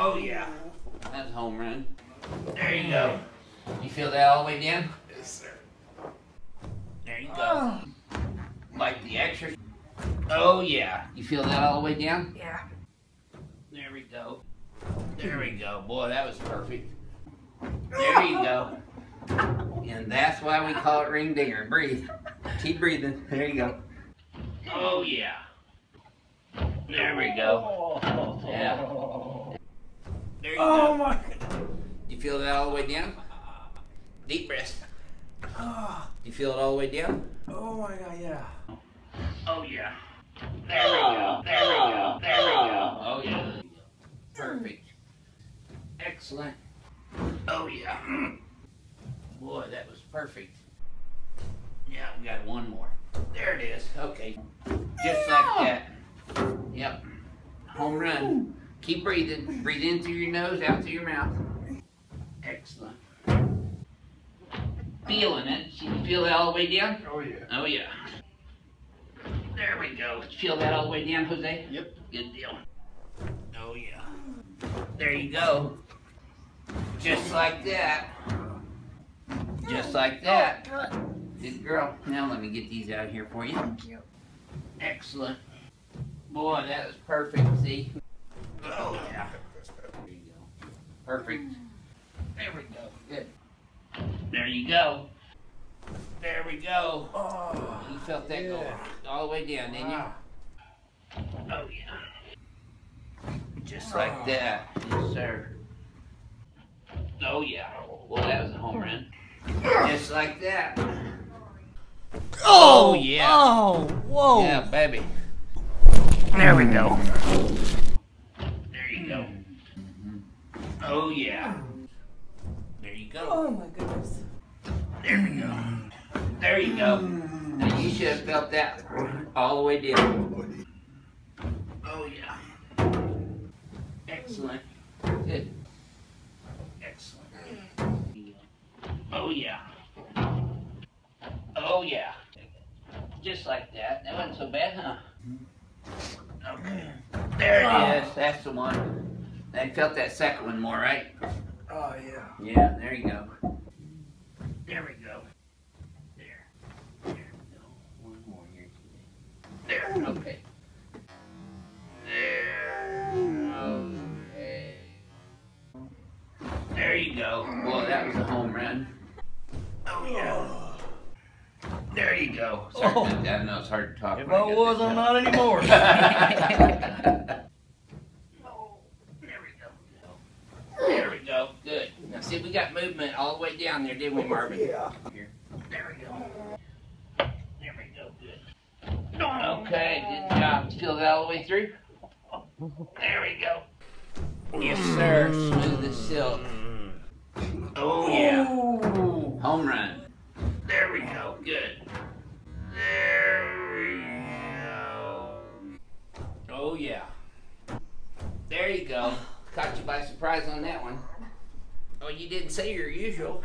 Oh yeah. That's home run. There you go. You feel that all the way down? Yes, sir. There you go. Oh. Like the extra. Oh yeah. You feel that all the way down? Yeah. There we go. There we go. Boy, that was perfect. There you go. And that's why we call it ring dinger. Breathe. Keep breathing. There you go. Oh yeah. There we go. Yeah. There you go. Oh my God. You feel that all the way down? Deep breath. You feel it all the way down? Oh my God, yeah. Oh yeah. There we go. There we go. There we go. Oh yeah. Perfect. Excellent. Oh yeah. Boy, that was perfect. Yeah, we got one more. There it is. Okay. Just like that. Yep. Home run. Keep breathing. Breathe in through your nose, out through your mouth. Excellent. Feeling it. You can feel that all the way down? Oh yeah. Oh yeah. There we go. Feel that all the way down, Jose? Yep. Good deal. Oh yeah. There you go. Just like that. Just like that. Good girl. Now let me get these out here for you. Thank you. Excellent. Boy, that was perfect. See? Oh yeah. There you go. Perfect. There we go. Good. There you go. There we go. Oh, you felt that go all the way down, didn't you? Oh yeah. Just like that. Yes, sir. Oh yeah. Well, that was a home run. Just like that. Oh yeah. Oh, whoa. Yeah, baby. There we go. There you go. Oh yeah. There you go. Oh my goodness. There we go. There you go. Now you should have felt that all the way down. Oh yeah. Excellent. Good. Excellent. Oh yeah. Oh yeah. Just like that. That wasn't so bad, huh? Okay. There it is. That's the one. I felt that second one more, right? Oh yeah. Yeah, there you go. There we go. There. There. No, one more here. There. Okay. There. Okay. There you go. Well, that was a home run. Oh yeah. There you go. Sorry, I know it's hard to talk. If I was, I'm not anymore. See, we got movement all the way down there, didn't we, Marvin? Yeah. Here. There we go. There we go. Good. Okay, good job. Feel that all the way through? There we go. Yes, sir. Smooth as silk. Oh, yeah. Home run. There we go. Good. There we go. Oh, yeah. There you go. Caught you by surprise on that one. Oh, you didn't say your usual.